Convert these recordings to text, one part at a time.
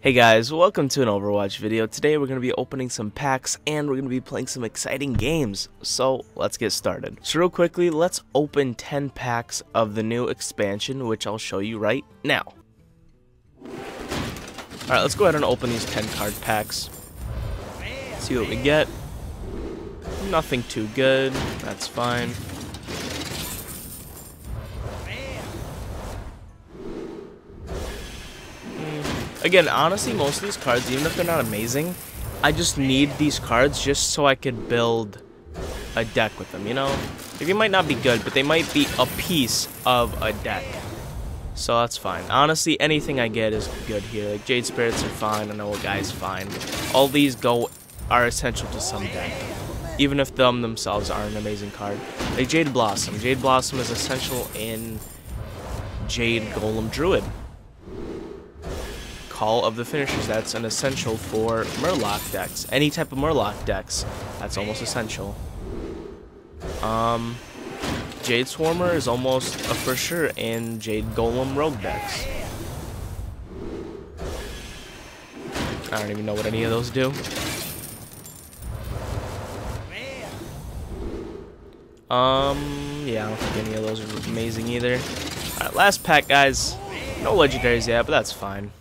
Hey guys, welcome to an Overwatch video. Today we're going to be opening some packs and we're going to be playing some exciting games, so let's get started. So real quickly, let's open 10 packs of the new expansion, which I'll show you right now. Alright, let's go ahead and open these 10 card packs, see what we get. Nothing too good, that's fine. Again, honestly, most of these cards, even if they're not amazing, I just need these cards just so I could build a deck with them, you know? Like, they might not be good, but they might be a piece of a deck. So that's fine. Honestly, anything I get is good here. Like, Jade Spirits are fine, and Old Guy's fine. All these are essential to some deck, even if them themselves aren't an amazing card. Like, Jade Blossom. Jade Blossom is essential in Jade Golem Druid. Call of the Finishers, that's an essential for Murloc decks. Any type of Murloc decks, that's almost essential. Jade Swarmer is almost a for sure in Jade Golem Rogue decks. I don't even know what any of those do. Yeah, I don't think any of those are amazing either. Alright, last pack, guys. No legendaries yet, but that's fine.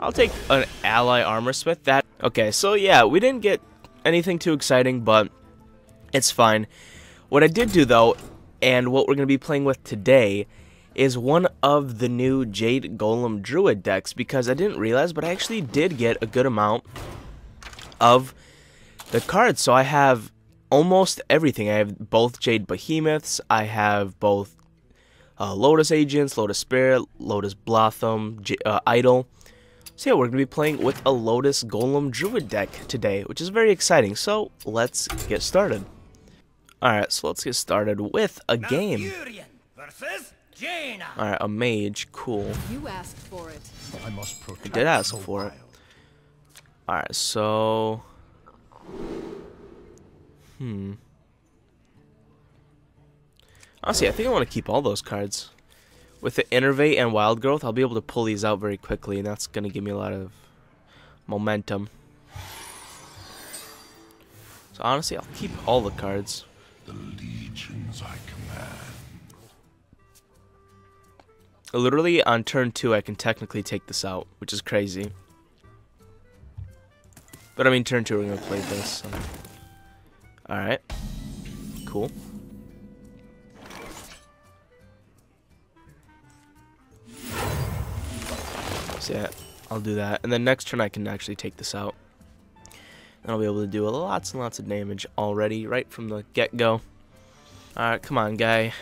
I'll take an ally armorsmith. Okay, so yeah, we didn't get anything too exciting, but it's fine. What I did do though, and what we're going to be playing with today, is one of the new Jade Golem Druid decks, because I didn't realize, but I actually did get a good amount of the cards. So I have almost everything. I have both Jade Behemoths, I have both Lotus Agents, Lotus Spirit, Lotus Blossom, Idol. So yeah, we're going to be playing with a Lotus Golem Druid deck today, which is very exciting, so let's get started. Alright, so let's get started with a game. Alright, a mage, cool. You asked for it. I did ask for it. Alright, so... Honestly, I think I want to keep all those cards. With the Innervate and Wild Growth, I'll be able to pull these out very quickly, and that's going to give me a lot of momentum. So honestly, I'll keep all the cards. The legions I command. Literally, on turn 2, I can technically take this out, which is crazy. But I mean, turn 2, we're going to play this. So. Alright. Cool. Yeah, I'll do that, and then next turn I can actually take this out, and I'll be able to do lots and lots of damage already right from the get-go. Alright, come on guy,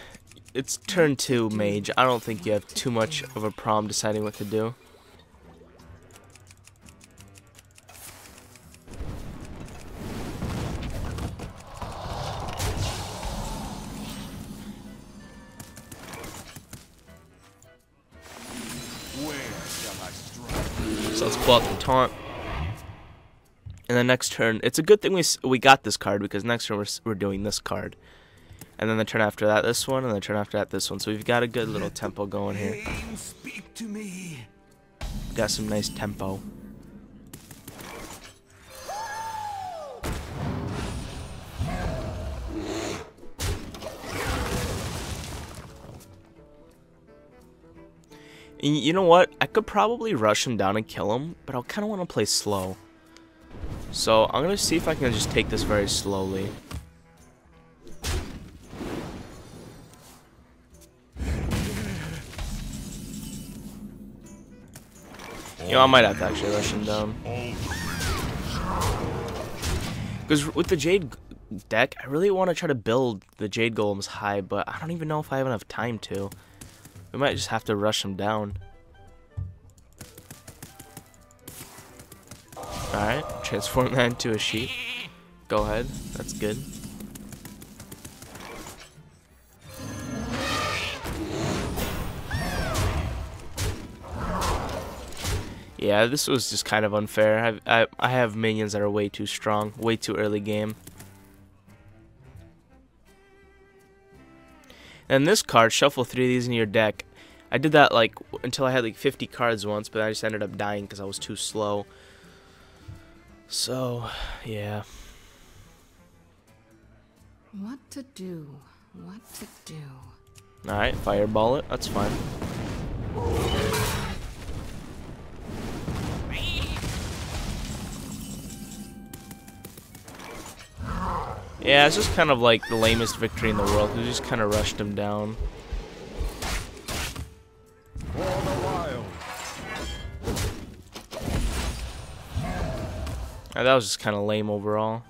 it's turn 2 mage, I don't think you have too much of a problem deciding what to do. So let's pull out the taunt, and then next turn, it's a good thing we got this card, because next turn we're doing this card, and then the turn after that this one, and the turn after that this one, so we've got a good little tempo going here. Got some nice tempo. You know what? I could probably rush him down and kill him, but I kind of want to play slow. So I'm going to see if I can just take this very slowly. You know, I might have to actually rush him down. Because with the Jade deck, I really want to try to build the Jade Golems high, but I don't even know if I have enough time to. We might just have to rush him down. Alright, transform that into a sheep. Go ahead, that's good. Yeah, this was just kind of unfair. I have minions that are way too strong, way too early game. And this card, shuffle 3 of these in your deck. I did that like until I had like 50 cards once, but I just ended up dying because I was too slow. So, yeah. What to do? What to do? Alright, fireball it. That's fine. Yeah, it's just kind of like the lamest victory in the world. We just kind of rushed him down. Oh, that was just kind of lame overall.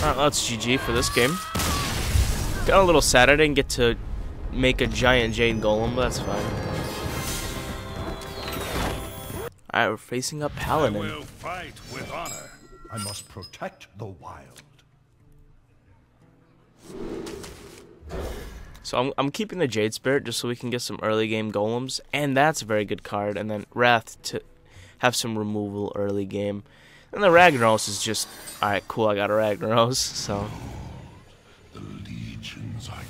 That's GG for this game. Got a little sad I didn't get to make a giant Jade Golem, but that's fine. Alright, we're facing up Paladin. I will fight with honor. I must protect the wild. So I'm keeping the Jade Spirit just so we can get some early game golems, and that's a very good card. And then Wrath to have some removal early game. And the Ragnaros is just, alright, cool, I got a Ragnaros, so. The legions I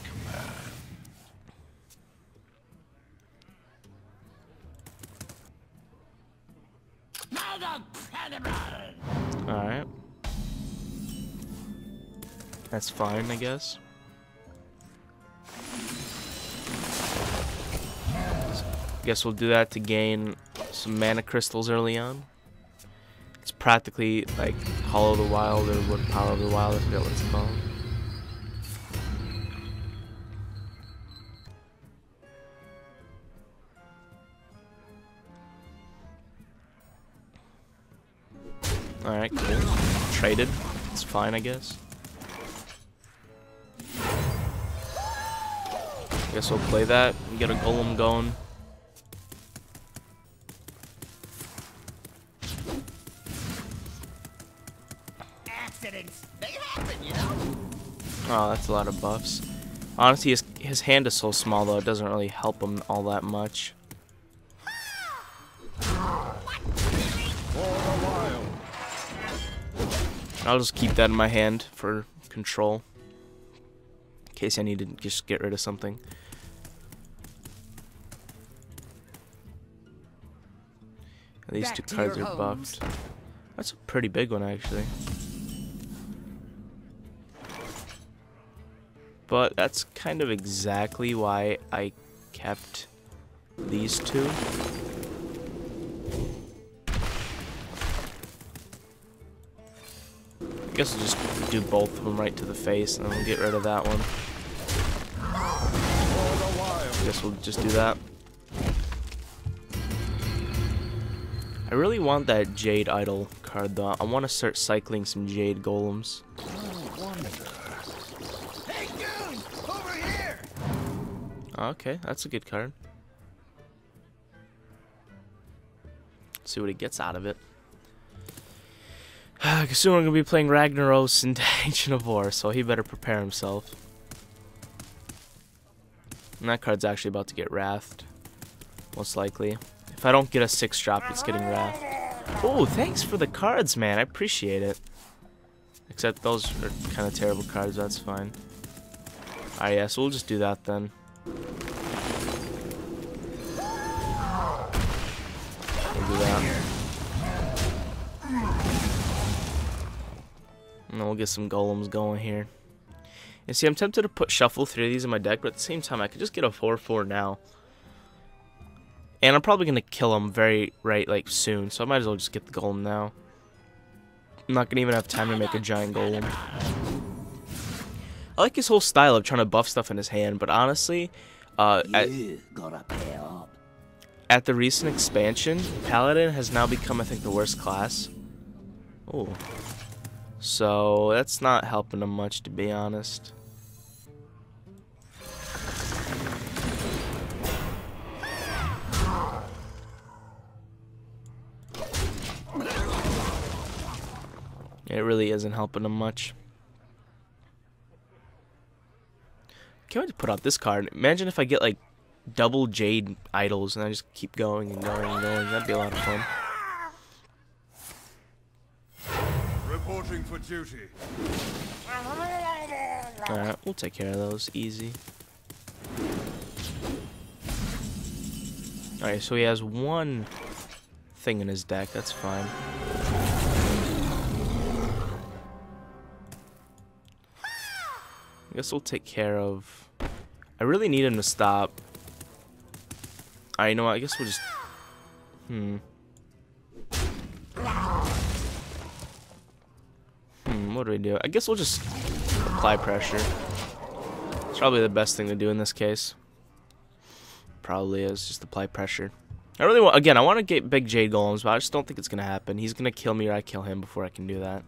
command. Alright. That's fine, I guess. So, I guess we'll do that to gain some mana crystals early on. It's practically like Hollow of the Wild or Wood Power of the Wild, I forget what it's called. Alright, cool. Traded. It's fine, I guess. Guess we'll play that and get a golem going. Oh, that's a lot of buffs. Honestly, his hand is so small, though, it doesn't really help him all that much. I'll just keep that in my hand for control, in case I need to just get rid of something. These two cards are buffed. That's a pretty big one, actually. But that's kind of exactly why I kept these two. I guess I'll just do both of them right to the face, and then we'll get rid of that one. I guess we'll just do that. I really want that Jade Idol card, though. I want to start cycling some Jade Golems. Okay, that's a good card. Let's see what he gets out of it. I assume I'm going to be playing Ragnaros and Ancient of War, so he better prepare himself. And that card's actually about to get wrathed, most likely. If I don't get a 6-drop, it's getting wrathed. Oh, thanks for the cards, man. I appreciate it. Except those are kind of terrible cards, that's fine. Alright, yeah, so we'll just do that then. We'll do that. And then we'll get some golems going here. And see, I'm tempted to put shuffle 3 of these in my deck, but at the same time, I could just get a 4/4 now. And I'm probably gonna kill him like soon, so I might as well just get the golem now. I'm not gonna even have time to make a giant golem. I like his whole style of trying to buff stuff in his hand, but honestly, at the recent expansion, Paladin has now become, I think, the worst class. Oh, so that's not helping him much, to be honest. It really isn't helping him much. I could put out this card. Imagine if I get like double Jade Idols and I just keep going and going and going. That'd be a lot of fun. Reporting for duty. Alright, we'll take care of those. Easy. Alright, so he has one thing in his deck. That's fine. I guess we'll take care of... I really need him to stop. Alright, you know what? I guess we'll just... What do? I guess we'll just apply pressure. It's probably the best thing to do in this case. Probably is. Just apply pressure. I really want... Again, I want to get big Jade Golems, but I just don't think it's going to happen. He's going to kill me or I kill him before I can do that.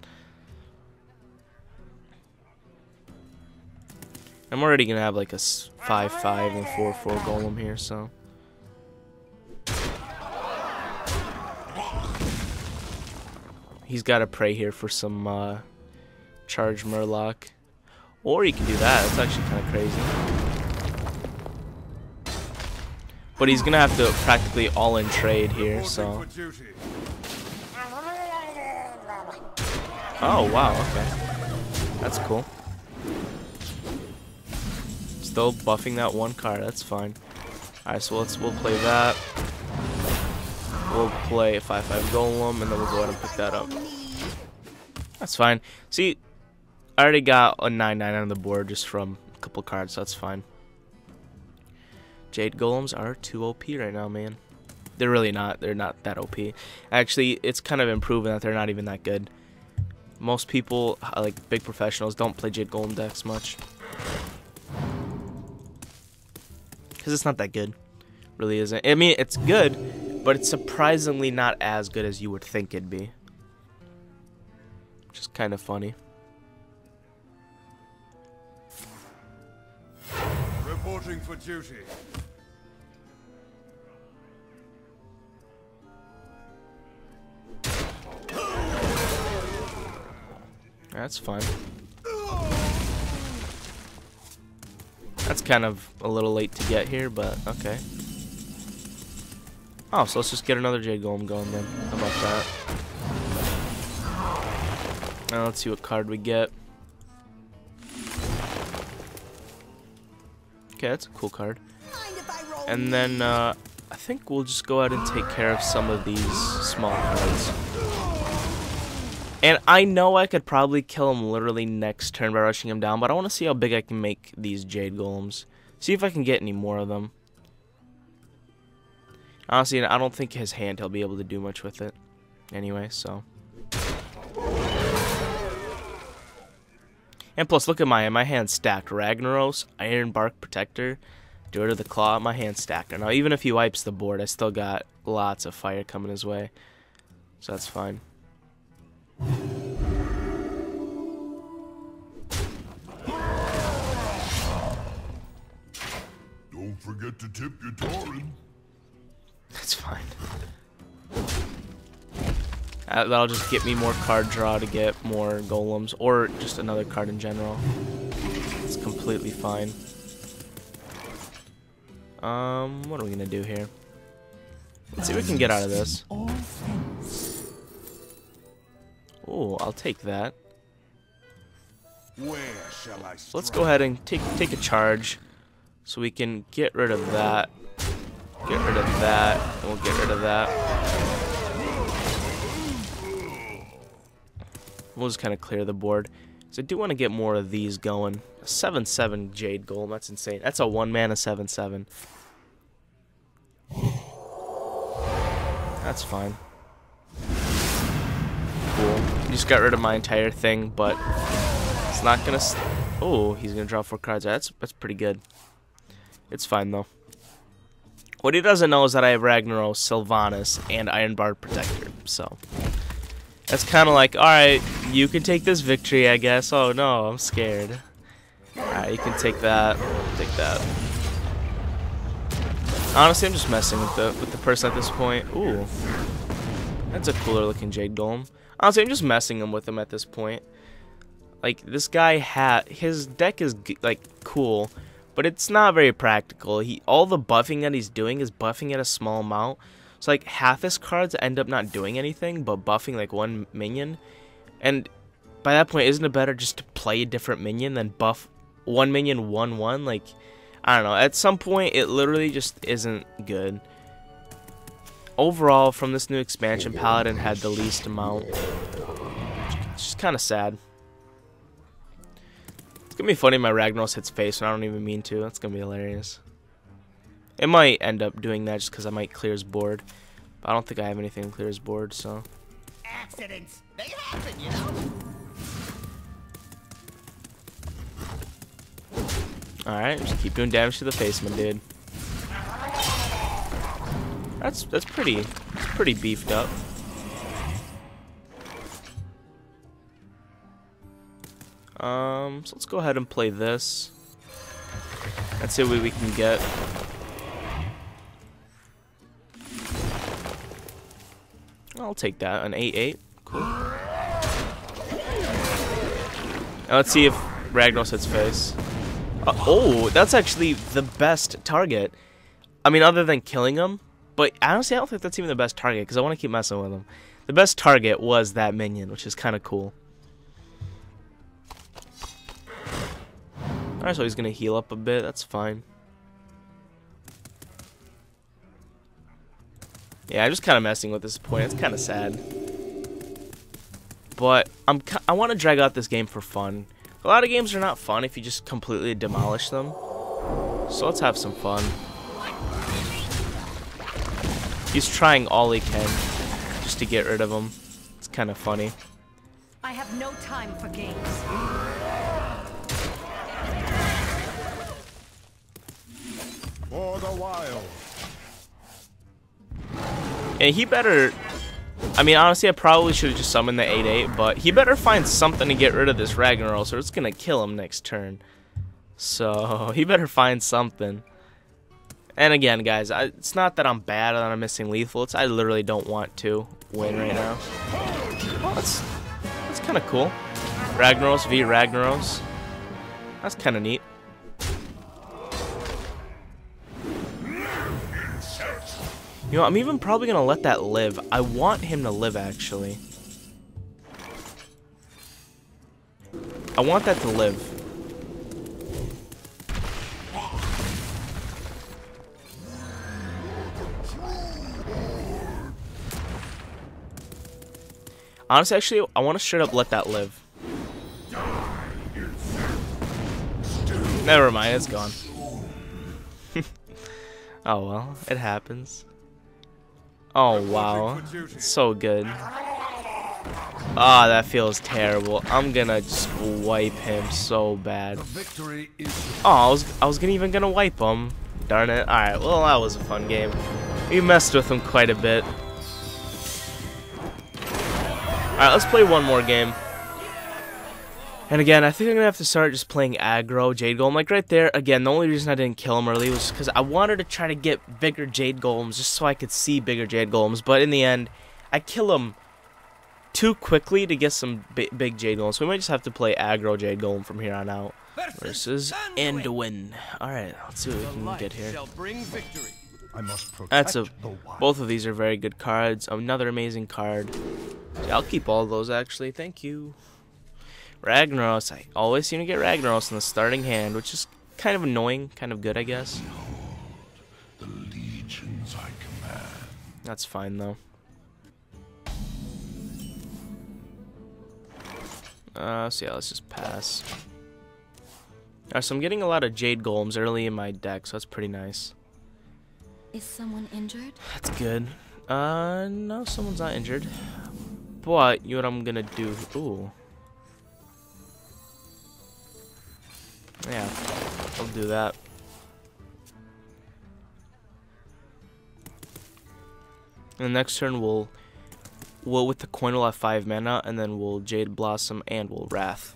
I'm already going to have like a 5-5 and 4-4 golem here, so. He's got to pray here for some charge Murloc. Or he can do that. That's actually kind of crazy. But he's going to have to practically all-in trade here, so. Oh, wow, okay. That's cool. Still buffing that one card, that's fine. Alright, so we'll play that. We'll play a 5-5 golem, and then we'll go ahead and pick that up. That's fine. See, I already got a 9-9 on the board just from a couple cards, so that's fine. Jade golems are too OP right now, man. They're really not. They're not that OP. Actually, it's kind of improving that they're not even that good. Most people, like big professionals, don't play Jade golem decks much. Because it's not that good. Really isn't. I mean, it's good, but it's surprisingly not as good as you would think it'd be. Which is kind of funny. Reporting for duty. That's fine. That's kind of a little late to get here, but okay. Oh, so let's just get another Jade Golem going then. How about that? Now let's see what card we get. Okay, that's a cool card. And then I think we'll just go out and take care of some of these small cards. And I know I could probably kill him literally next turn by rushing him down, but I want to see how big I can make these Jade Golems. See if I can get any more of them. Honestly, I don't think his hand he'll be able to do much with it anyway, so. And plus, look at my hand's stacked. Ragnaros, Iron Bark Protector, Dor of the claw, my hand's stacked. Now, even if he wipes the board, I still got lots of fire coming his way, so that's fine. Don't forget to tip your tauren. That's fine. That'll just get me more card draw to get more golems, or just another card in general. It's completely fine. What are we gonna do here? Let's see what we can get out of this. Oh, I'll take that. Where shall I strike? Let's go ahead and take a charge, so we can get rid of that. Get rid of that. And we'll get rid of that. We'll just kind of clear the board. So I do want to get more of these going. A 7-7 Jade Golem. That's insane. That's a one mana 7-7. That's fine. Cool. Just got rid of my entire thing, but it's not gonna. Oh, he's gonna draw 4 cards. That's pretty good. It's fine though. What he doesn't know is that I have Ragnaros, Sylvanas, and Iron Bark Protector. So that's kind of like, all right, you can take this victory, I guess. Oh no, I'm scared. All right, you can take that. Take that. Honestly, I'm just messing with the person at this point. Ooh, that's a cooler looking Jade Golem. Honestly, I'm just messing with him at this point. Like, this guy his deck is, like, cool, but it's not very practical. All the buffing that he's doing is buffing at a small amount. So like half his cards end up not doing anything but buffing like one minion. And by that point, isn't it better just to play a different minion than buff one minion 1/1? Like, I don't know. At some point, it literally just isn't good. Overall, from this new expansion, Paladin had the least amount. It's just kind of sad. It's going to be funny if my Ragnaros hits face when I don't even mean to. That's going to be hilarious. It might end up doing that just because I might clear his board. But I don't think I have anything to clear his board, so... Accidents! They happen, you know? Alright, just keep doing damage to the face, my dude. That's pretty beefed up. So let's go ahead and play this. Let's see what we can get. I'll take that, an 8/8. Cool. Now let's see if Ragnaros hits face. Oh, that's actually the best target. I mean, other than killing him. But honestly, I don't think that's even the best target, because I want to keep messing with him. The best target was that minion, which is kind of cool. Alright, so he's going to heal up a bit. That's fine. Yeah, I'm just kind of messing with this point. It's kind of sad. But I want to drag out this game for fun. A lot of games are not fun if you just completely demolish them. So let's have some fun. He's trying all he can just to get rid of him. It's kind of funny. I have no time for games. For the wild. And he better... I mean, honestly, I probably should have just summoned the 8/8, but he better find something to get rid of this Ragnaros, or it's going to kill him next turn. So he better find something. And again, guys, it's not that I'm bad or that I'm missing lethal. It's I literally don't want to win right now. Well, that's kind of cool. Ragnaros v. Ragnaros. That's kind of neat. You know, I'm even probably going to let that live. I want him to live, actually. I want that to live. Honestly, actually, I want to straight up let that live. Never mind, it's gone. Oh well, it happens. Oh wow, it's so good. Ah, that feels terrible. I'm gonna just wipe him so bad. Oh, I was even gonna wipe him. Darn it. Alright, well that was a fun game. We messed with him quite a bit. Alright, let's play one more game. And again, I think I'm going to have to start just playing aggro Jade Golem. Like right there, again, the only reason I didn't kill him early was because I wanted to try to get bigger Jade Golems just so I could see bigger Jade Golems. But in the end, I kill him too quickly to get some big Jade Golems. So we might just have to play aggro Jade Golem from here on out versus Anduin. Alright, let's see what we can get here. That's both of these are very good cards. Another amazing card. Yeah, I'll keep all those actually. Thank you. Ragnaros. I always seem to get Ragnaros in the starting hand, which is kind of annoying, kind of good, I guess. The legions I command. That's fine though. So yeah, let's just pass. Alright, so I'm getting a lot of Jade Golems early in my deck, so that's pretty nice. Is someone injured? That's good. No, someone's not injured. But, you know what I'm gonna do? Ooh. Yeah, I'll do that. And next turn, we'll with the coin, we'll have 5 mana, and then we'll Jade Blossom, and we'll Wrath.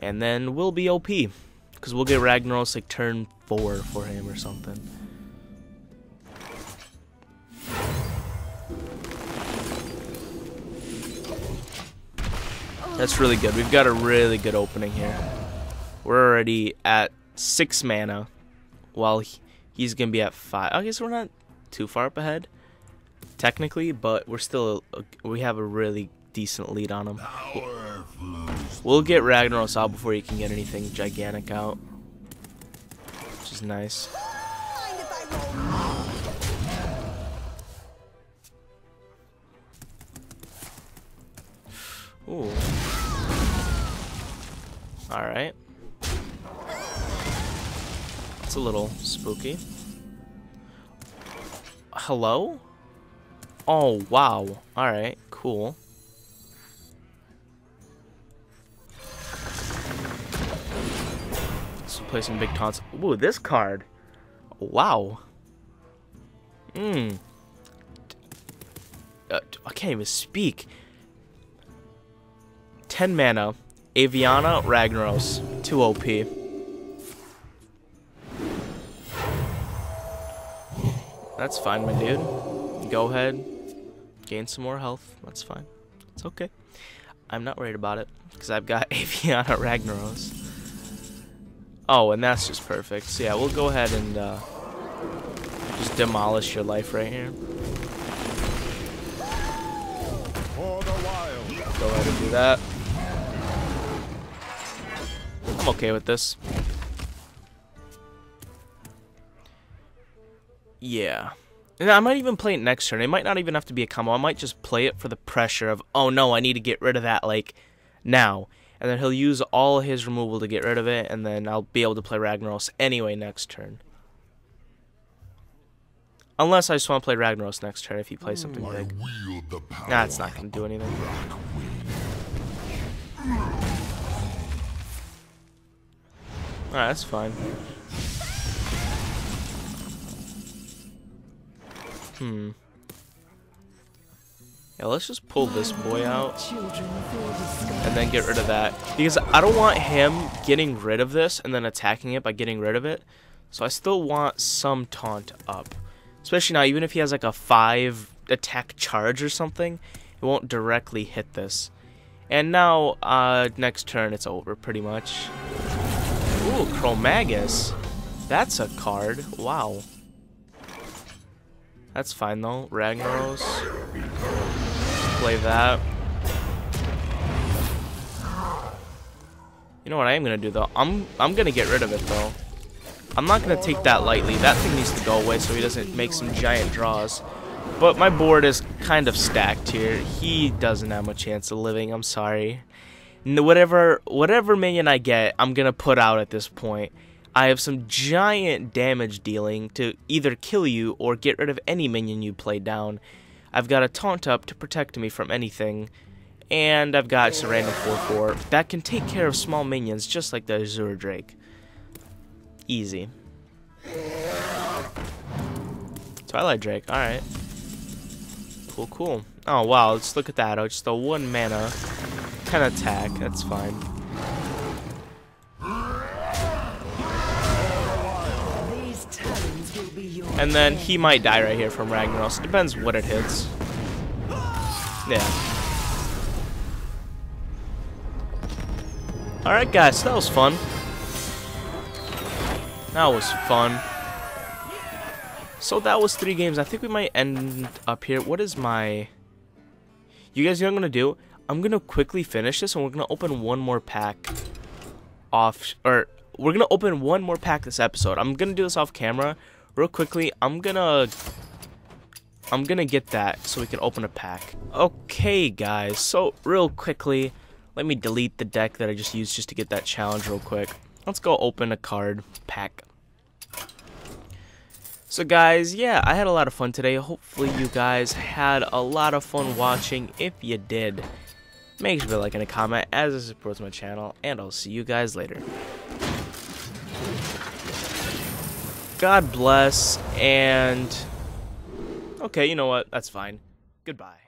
And then we'll be OP, because we'll get Ragnaros like turn 4 for him or something. That's really good. We've got a really good opening here. We're already at 6 mana, while he's going to be at 5. I guess we're not too far up ahead, technically, but we're still, we have a really decent lead on him. We'll get Ragnaros out before he can get anything gigantic out, which is nice. Ooh. Alright. It's a little spooky. Hello? Oh, wow. Alright, cool. Let's play some big taunts. Ooh, this card. Wow. I can't even speak. 10 mana, Aviana, Ragnaros, 2 OP. That's fine, my dude. Go ahead, gain some more health. That's fine. It's okay. I'm not worried about it because I've got Aviana, Ragnaros. Oh, and that's just perfect. So yeah, we'll go ahead and just demolish your life right here. Go ahead and do that. I'm okay with this. Yeah. And I might even play it next turn. It might not even have to be a combo. I might just play it for the pressure of, oh no, I need to get rid of that, like, now. And then he'll use all his removal to get rid of it, and then I'll be able to play Ragnaros anyway next turn. Unless I just want to play Ragnaros next turn if he plays something big. Nah, it's not going to do anything. Alright, that's fine. Yeah, let's just pull this boy out and then get rid of that, because I don't want him getting rid of this and then attacking it by getting rid of it. So I still want some taunt up, especially now. Even if he has like a 5 attack charge or something, it won't directly hit this. And now next turn it's over pretty much. Ooh, Chromagus, that's a card. Wow. That's fine though. Ragnaros. Play that. You know what I am gonna do though? I'm gonna get rid of it though. I'm not gonna take that lightly. That thing needs to go away so he doesn't make some giant draws. But my board is kind of stacked here. He doesn't have a chance of living. I'm sorry. Whatever minion I get, I'm gonna put out at this point. I have some giant damage dealing to either kill you or get rid of any minion you play down. I've got a taunt up to protect me from anything. And I've got just a random 4-4 that can take care of small minions just like the Azure Drake. Easy. Twilight Drake, alright. Cool, cool. Oh wow, let's look at that. Oh, just a 1 mana 10 attack, that's fine. And then he might die right here from Ragnaros. Depends what it hits. Yeah. Alright guys, so that was fun. That was fun. So that was 3 games. I think we might end up here. What is my... You guys know what I'm going to do? I'm going to quickly finish this and we're going to open one more pack off... Or we're going to open one more pack this episode. I'm going to do this off camera. Real quickly, I'm gonna get that so we can open a pack. Okay, guys, so real quickly, let me delete the deck that I just used just to get that challenge real quick. Let's go open a card pack. So, guys, yeah, I had a lot of fun today. Hopefully, you guys had a lot of fun watching. If you did, make sure to like and a comment as it supports my channel, and I'll see you guys later. God bless, and okay, you know what? That's fine. Goodbye.